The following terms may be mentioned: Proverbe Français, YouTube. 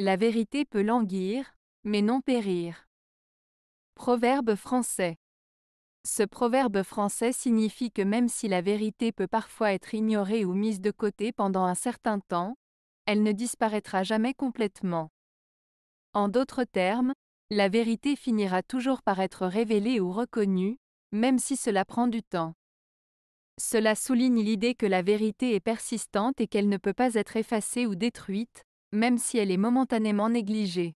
La vérité peut languir, mais non périr. Proverbe français. Ce proverbe français signifie que même si la vérité peut parfois être ignorée ou mise de côté pendant un certain temps, elle ne disparaîtra jamais complètement. En d'autres termes, la vérité finira toujours par être révélée ou reconnue, même si cela prend du temps. Cela souligne l'idée que la vérité est persistante et qu'elle ne peut pas être effacée ou détruite, même si elle est momentanément négligée.